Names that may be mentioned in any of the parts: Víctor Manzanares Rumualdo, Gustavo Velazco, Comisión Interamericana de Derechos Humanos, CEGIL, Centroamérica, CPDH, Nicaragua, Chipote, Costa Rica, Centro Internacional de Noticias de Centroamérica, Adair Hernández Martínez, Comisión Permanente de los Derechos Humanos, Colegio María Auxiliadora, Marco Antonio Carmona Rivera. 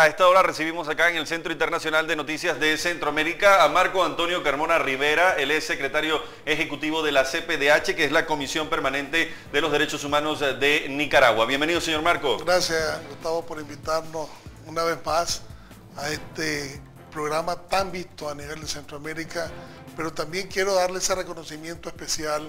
A esta hora recibimos acá en el Centro Internacional de Noticias de Centroamérica a Marco Antonio Carmona Rivera. Él es secretario ejecutivo de la CPDH, que es la Comisión Permanente de los Derechos Humanos de Nicaragua. Bienvenido, señor Marco. Gracias, Gustavo, por invitarnos una vez más a este programa tan visto a nivel de Centroamérica, pero también quiero darle ese reconocimiento especial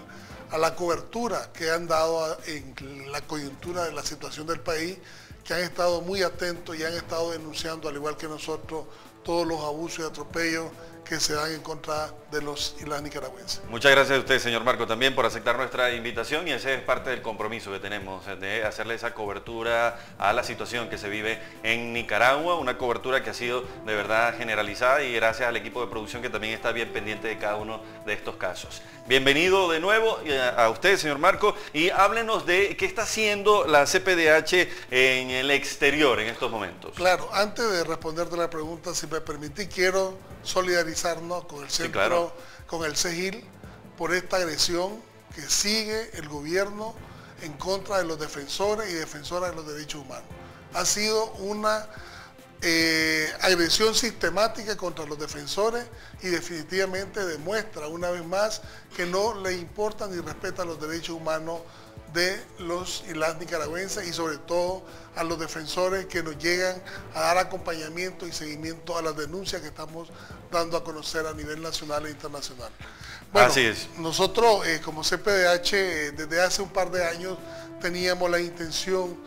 a la cobertura que han dado en la coyuntura de la situación del país, que han estado muy atentos y han estado denunciando, al igual que nosotros, todos los abusos y atropellos que se dan en contra de los y las nicaragüenses. Muchas gracias a usted, señor Marco, también por aceptar nuestra invitación, y ese es parte del compromiso que tenemos de hacerle esa cobertura a la situación que se vive en Nicaragua, una cobertura que ha sido de verdad generalizada, y gracias al equipo de producción que también está bien pendiente de cada uno de estos casos. Bienvenido de nuevo a usted, señor Marco, y háblenos de qué está haciendo la CPDH en el exterior en estos momentos. Claro, antes de responderte la pregunta, si me permitís, quiero solidarizarnos con el centro, sí, claro, con el CEGIL, por esta agresión que sigue el gobierno en contra de los defensores y defensoras de los derechos humanos. Ha sido una agresión sistemática contra los defensores, y definitivamente demuestra una vez más que no le importan ni respetan los derechos humanos de los y las nicaragüenses, y sobre todo a los defensores que nos llegan a dar acompañamiento y seguimiento a las denuncias que estamos dando a conocer a nivel nacional e internacional. Bueno, así es. Nosotros como CPDH desde hace un par de años teníamos la intención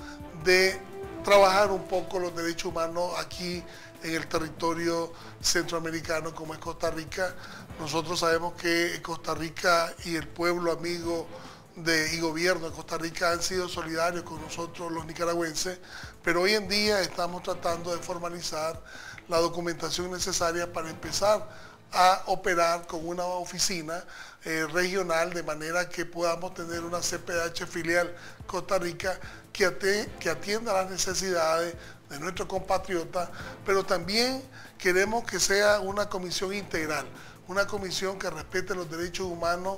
de trabajar un poco los derechos humanos aquí en el territorio centroamericano como es Costa Rica. Nosotros sabemos que Costa Rica y el pueblo amigo y gobierno de Costa Rica han sido solidarios con nosotros los nicaragüenses, pero hoy en día estamos tratando de formalizar la documentación necesaria para empezar a operar con una oficina regional, de manera que podamos tener una CPDH filial Costa Rica que atienda las necesidades de nuestros compatriotas, pero también queremos que sea una comisión integral, una comisión que respete los derechos humanos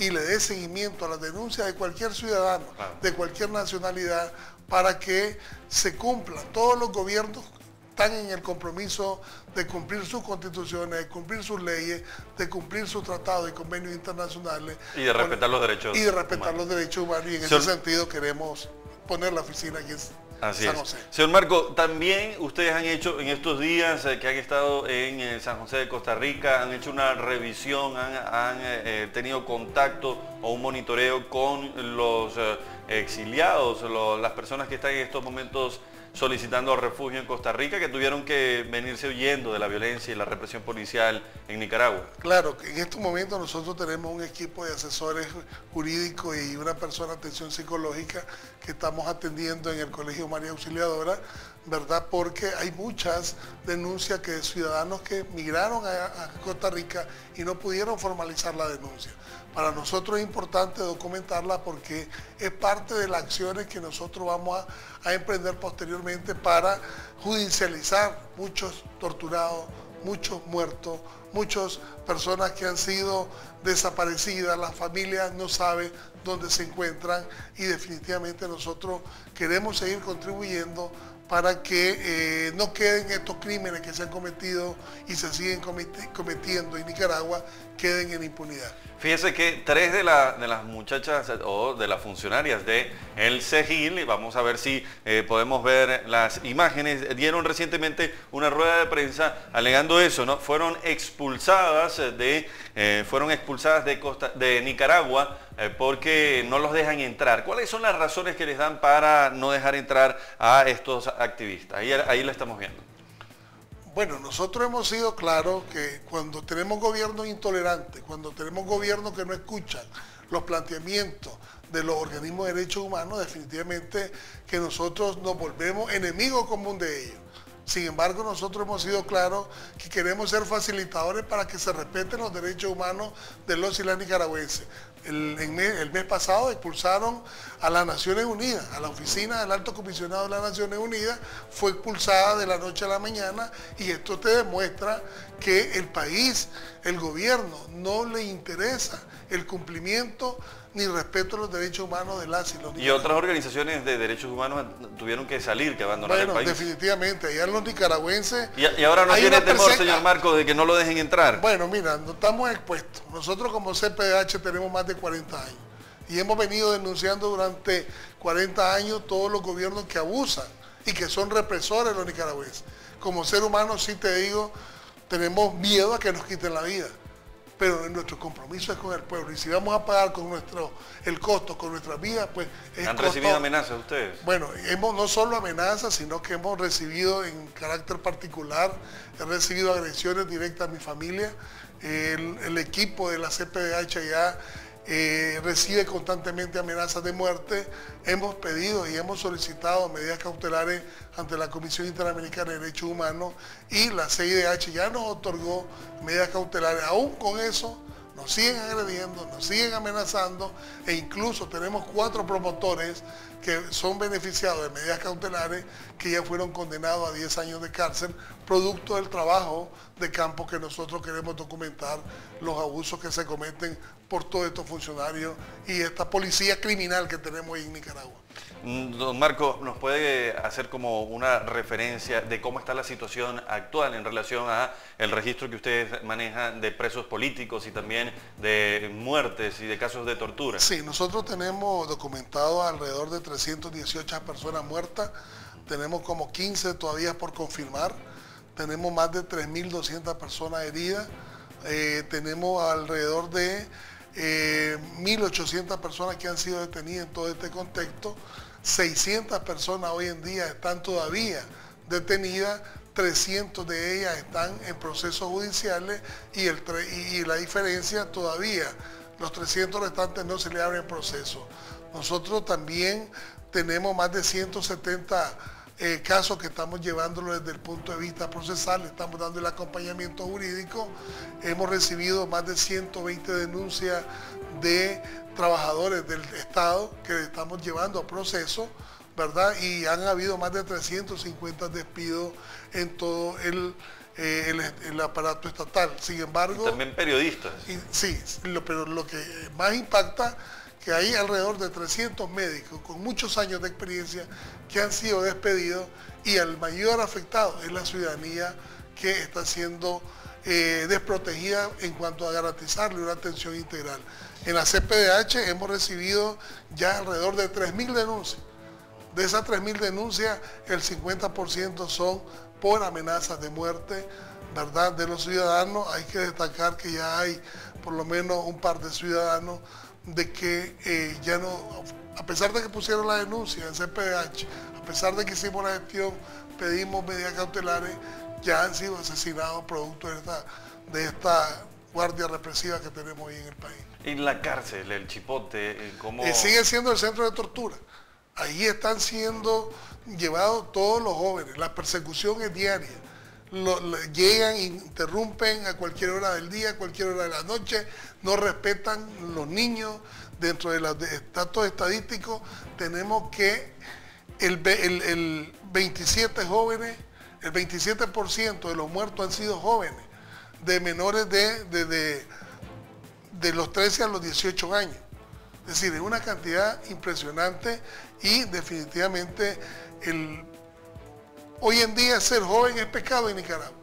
y le dé seguimiento a las denuncias de cualquier ciudadano, claro, de cualquier nacionalidad, para que se cumpla. Todos los gobiernos están en el compromiso de cumplir sus constituciones, de cumplir sus leyes, de cumplir sus tratados y convenios internacionales. Y de respetar los derechos humanos. Y de respetar los derechos humanos, y en ese sentido queremos poner la oficina aquí. Así es. Señor Marco, también ustedes han hecho en estos días que han estado en San José de Costa Rica, han hecho una revisión, han tenido contacto o un monitoreo con los exiliados, las personas que están en estos momentos solicitando refugio en Costa Rica, que tuvieron que venirse huyendo de la violencia y la represión policial en Nicaragua. Claro, en estos momentos nosotros tenemos un equipo de asesores jurídicos y una persona de atención psicológica que estamos atendiendo en el Colegio María Auxiliadora, ¿verdad? Porque hay muchas denuncias de ciudadanos que migraron a Costa Rica y no pudieron formalizar la denuncia. Para nosotros es importante documentarla porque es parte de las acciones que nosotros vamos a emprender posteriormente para judicializar muchos torturados, muchos muertos, muchas personas que han sido desaparecidas, las familias no saben dónde se encuentran, y definitivamente nosotros queremos seguir contribuyendo para que no queden estos crímenes que se han cometido y se siguen cometiendo en Nicaragua, queden en impunidad. Fíjese que tres de las muchachas o de las funcionarias de el CEGIL, vamos a ver si podemos ver las imágenes, dieron recientemente una rueda de prensa alegando eso, ¿no? Fueron expulsadas de Nicaragua porque no los dejan entrar. ¿Cuáles son las razones que les dan para no dejar entrar a estos activistas? Ahí lo estamos viendo. Bueno, nosotros hemos sido claros que cuando tenemos gobiernos intolerantes, cuando tenemos gobiernos que no escuchan los planteamientos de los organismos de derechos humanos, definitivamente que nosotros nos volvemos enemigos comunes de ellos. Sin embargo, nosotros hemos sido claros que queremos ser facilitadores para que se respeten los derechos humanos de los y las nicaragüenses. El mes pasado expulsaron a las Naciones Unidas, a la oficina del Alto Comisionado de las Naciones Unidas, fue expulsada de la noche a la mañana, y esto te demuestra que el país, el gobierno, no le interesa el cumplimiento ni respeto a los derechos humanos de las y los nicaragüenses. Y otras organizaciones de derechos humanos tuvieron que salir, que abandonar el país. Definitivamente, allá los nicaragüenses... Y ahora no tiene temor, señor Marco, de que no lo dejen entrar. Bueno, mira, no estamos expuestos. Nosotros como CPDH tenemos más de 40 años y hemos venido denunciando durante 40 años todos los gobiernos que abusan y que son represores los nicaragüenses. Como ser humano, sí te digo, tenemos miedo a que nos quiten la vida, pero nuestro compromiso es con el pueblo, y si vamos a pagar con el costo, con nuestras vidas, pues es costoso. ¿Han recibido amenazas ustedes? Bueno, hemos no solo amenazas, sino que hemos recibido en carácter particular, he recibido agresiones directas a mi familia. El equipo de la CPDH ya recibe constantemente amenazas de muerte. Hemos pedido y hemos solicitado medidas cautelares ante la Comisión Interamericana de Derechos Humanos y la CPDH ya nos otorgó medidas cautelares. Aún con eso nos siguen agrediendo, nos siguen amenazando, e incluso tenemos 4 promotores que son beneficiados de medidas cautelares que ya fueron condenados a 10 años de cárcel, producto del trabajo de campo que nosotros queremos documentar, los abusos que se cometen por todos estos funcionarios y esta policía criminal que tenemos ahí en Nicaragua. Don Marco, ¿nos puede hacer como una referencia de cómo está la situación actual en relación al registro que ustedes manejan de presos políticos y también de muertes y de casos de tortura? Sí, nosotros tenemos documentado alrededor de 318 personas muertas, tenemos como 15 todavía por confirmar, tenemos más de 3.200 personas heridas, tenemos alrededor de 1.800 personas que han sido detenidas en todo este contexto, 600 personas hoy en día están todavía detenidas, 300 de ellas están en procesos judiciales y la diferencia todavía, los 300 restantes no se le abren proceso. Nosotros también tenemos más de 170 casos que estamos llevándolo desde el punto de vista procesal, estamos dando el acompañamiento jurídico. Hemos recibido más de 120 denuncias de trabajadores del Estado que estamos llevando a proceso, ¿verdad? Y han habido más de 350 despidos en todo el aparato estatal. Sin embargo... Y también periodistas. Sí, pero lo que más impacta, que hay alrededor de 300 médicos con muchos años de experiencia que han sido despedidos, y el mayor afectado es la ciudadanía, que está siendo desprotegida en cuanto a garantizarle una atención integral. En la CPDH hemos recibido ya alrededor de 3.000 denuncias. De esas 3.000 denuncias, el 50% son por amenazas de muerte, ¿verdad?, de los ciudadanos. Hay que destacar que ya hay por lo menos un par de ciudadanos de que ya no, a pesar de que pusieron la denuncia en CPDH, a pesar de que hicimos la gestión, pedimos medidas cautelares, ya han sido asesinados producto de esta guardia represiva que tenemos hoy en el país. En la cárcel, el Chipote, ¿cómo...? Sigue siendo el centro de tortura. Ahí están siendo llevados todos los jóvenes, la persecución es diaria. Llegan, interrumpen a cualquier hora del día, a cualquier hora de la noche, no respetan los niños. Dentro de los datos estadísticos tenemos que el 27% de los muertos han sido jóvenes, de menores de los 13 a los 18 años. Es decir, es una cantidad impresionante, y definitivamente hoy en día ser joven es pecado en Nicaragua,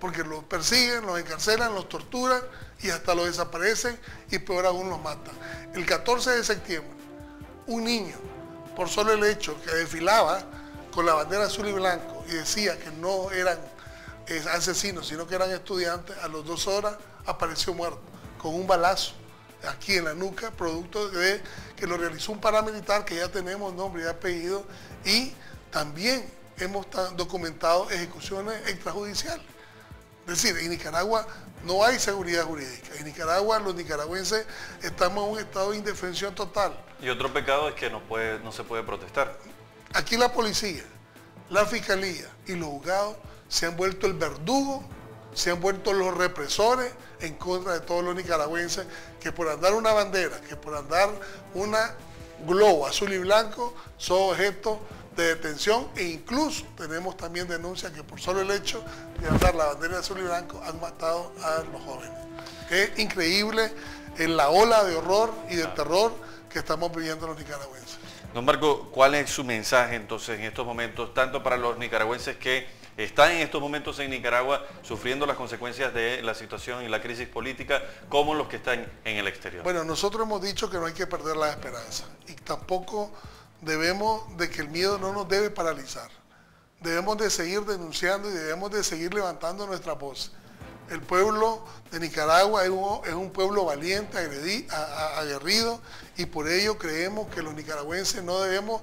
porque los persiguen, los encarcelan, los torturan y hasta los desaparecen, y peor aún los matan. El 14 de septiembre, un niño, por solo el hecho que desfilaba con la bandera azul y blanco y decía que no eran asesinos, sino que eran estudiantes, a las 2 horas apareció muerto con un balazo aquí en la nuca, producto de que lo realizó un paramilitar que ya tenemos nombre y apellido. Y también hemos documentado ejecuciones extrajudiciales. Es decir, en Nicaragua no hay seguridad jurídica. En Nicaragua los nicaragüenses estamos en un estado de indefensión total. Y otro pecado es que no se puede protestar. Aquí la policía, la fiscalía y los juzgados se han vuelto el verdugo, se han vuelto los represores en contra de todos los nicaragüenses, que por andar una bandera, que por andar una globo azul y blanco, son objetos de detención, e incluso tenemos también denuncias que por solo el hecho de andar la bandera azul y blanco han matado a los jóvenes. Es increíble la ola de horror y de terror que estamos viviendo los nicaragüenses. Don Marco, ¿cuál es su mensaje entonces en estos momentos, tanto para los nicaragüenses que están en estos momentos en Nicaragua sufriendo las consecuencias de la situación y la crisis política, como los que están en el exterior? Bueno, nosotros hemos dicho que no hay que perder la esperanza y tampoco debemos de que el miedo no nos debe paralizar. Debemos de seguir denunciando y debemos de seguir levantando nuestra voz. El pueblo de Nicaragua es un pueblo valiente, aguerrido, y por ello creemos que los nicaragüenses no debemos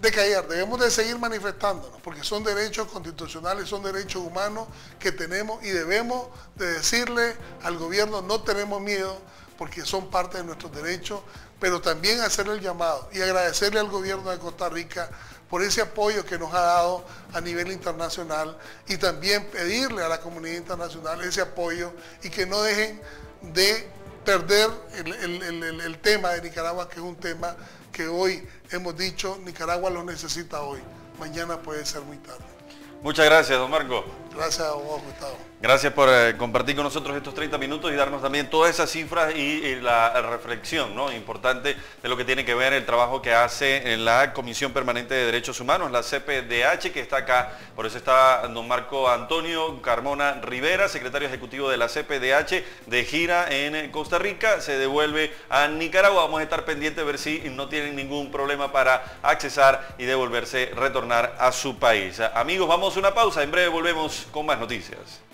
de callar, debemos de seguir manifestándonos, porque son derechos constitucionales, son derechos humanos que tenemos, y debemos de decirle al gobierno no tenemos miedo, porque son parte de nuestros derechos, pero también hacerle el llamado y agradecerle al gobierno de Costa Rica por ese apoyo que nos ha dado a nivel internacional, y también pedirle a la comunidad internacional ese apoyo y que no dejen de perder el tema de Nicaragua, que es un tema que hoy hemos dicho, Nicaragua lo necesita hoy, mañana puede ser muy tarde. Muchas gracias, don Marco. Gracias a vos, Gustavo. Gracias por compartir con nosotros estos 30 minutos y darnos también todas esas cifras y la reflexión, ¿no?, importante de lo que tiene que ver el trabajo que hace en la Comisión Permanente de Derechos Humanos, la CPDH, que está acá. Por eso está don Marco Antonio Carmona Rivera, secretario ejecutivo de la CPDH, de gira en Costa Rica, se devuelve a Nicaragua. Vamos a estar pendientes a ver si no tienen ningún problema para accesar y retornar a su país. Amigos, vamos una pausa, en breve volvemos con más noticias.